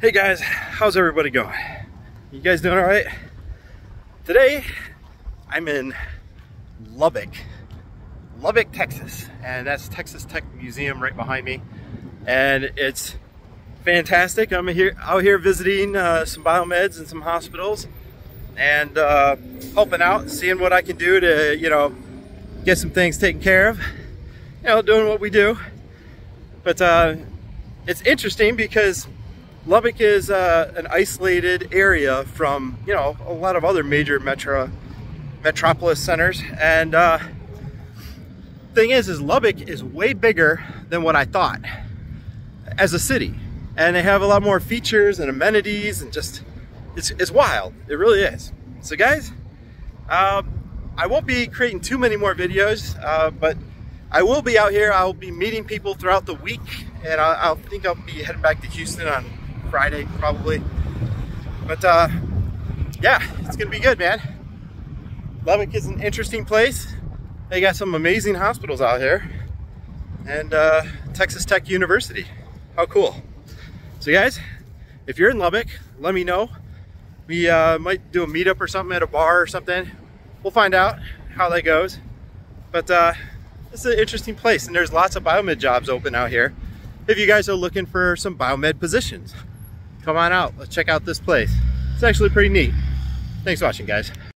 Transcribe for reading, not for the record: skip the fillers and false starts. Hey guys, how's everybody going? You guys doing all right? Today, I'm in Lubbock, Texas, and that's Texas Tech Museum right behind me, and it's fantastic. I'm here out here visiting some biomeds and some hospitals, and helping out, seeing what I can do to, you know, get some things taken care of. You know, doing what we do, but it's interesting because Lubbock is an isolated area from, you know, a lot of other major metropolis centers, and thing is Lubbock is way bigger than what I thought as a city, and they have a lot more features and amenities, and just it's wild. It really is. So guys, I won't be creating too many more videos, but I will be out here. I'll be meeting people throughout the week, and I think I'll be heading back to Houston on Friday probably, but yeah, it's gonna be good, man. Lubbock is an interesting place. They got some amazing hospitals out here, and Texas Tech University. How cool. So guys, if you're in Lubbock, let me know. We might do a meetup or something at a bar or something. We'll find out how that goes, but it's an interesting place, and there's lots of biomed jobs open out here. If you guys are looking for some biomed positions, come on out. Let's check out this place. It's actually pretty neat. Thanks for watching, guys.